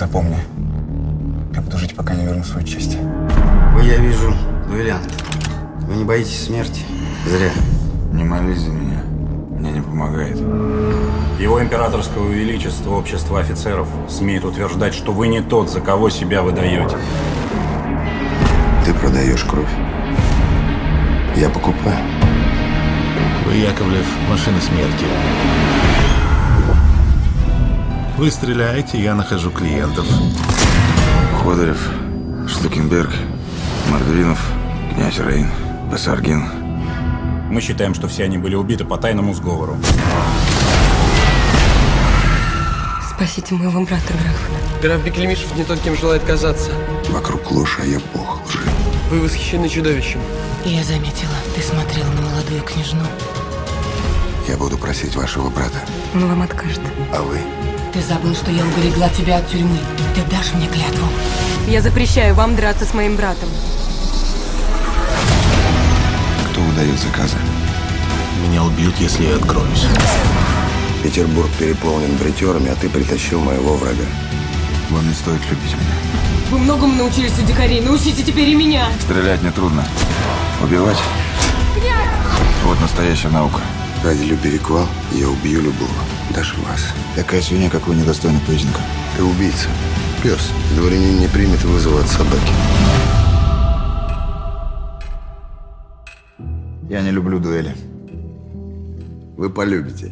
запомни. Я буду жить, пока не верну свою честь. Вы, я вижу, дуэлянт. Вы не боитесь смерти? Зря. Не молись за меня. Мне не помогает. Его императорское величество, общество офицеров, смеет утверждать, что вы не тот, за кого себя выдаете. Ты продаешь кровь. Я покупаю. Вы, Яковлев, машина смерти. Вы стреляете, я нахожу клиентов. Ходорев, Штукенберг, Мордвинов, князь Рейн, Басаргин. Мы считаем, что все они были убиты по тайному сговору. Спасите моего брата, граф. Граф Беклемишев не тот, кем желает казаться. Вокруг ложь, а я бог лжи. Вы восхищены чудовищем. Я заметила, ты смотрел на молодую княжну. Я буду просить вашего брата. Он вам откажет. А вы? Ты забыл, что я уберегла тебя от тюрьмы. Ты дашь мне клятву? Я запрещаю вам драться с моим братом. Кто выдает заказы? Меня убьют, если я откроюсь. Петербург переполнен бритерами, а ты притащил моего врага. Вам не стоит любить меня. Вы многому научились у дикарей. Научите теперь и меня. Стрелять нетрудно. Убивать? Князь! Вот настоящая наука. Ради любви реквал я убью любого, даже вас. Такая свинья, как вы, недостойна поединка. Ты убийца. Пес. Дворянин не примет вызова от собаки. Я не люблю дуэли. Вы полюбите.